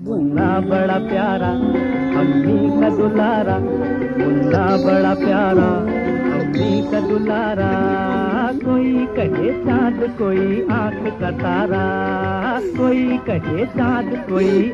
मुन्ना बड़ा प्यारा अम्मी का दुलारा, मुन्ना बड़ा प्यारा अम्मी का दुलारा। कोई कहे चाँद कोई आँख का तारा, कोई कहे चाँद कोई